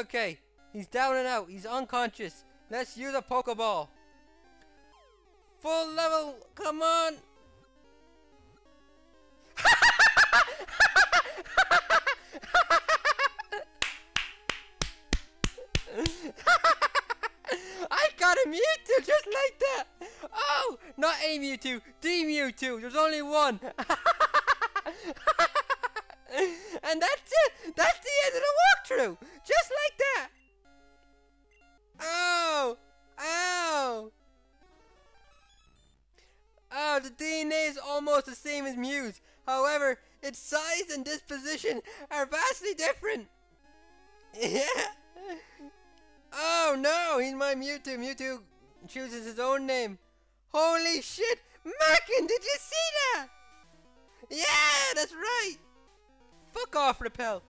Okay, he's down and out. He's unconscious. Let's use a Pokeball. Full level, come on. I got a Mewtwo just like that. Oh, not a Mewtwo, the Mewtwo. There's only one. And that's it. That's the end of the walkthrough. Just like that. Ow. Ow. Oh, the DNA is almost the same as Mew's. However, its size and disposition are vastly different. Yeah. Oh no, he's my Mewtwo. Mewtwo chooses his own name. Holy shit! Mackin, did you see that? Yeah, that's right! Fuck off, Repel!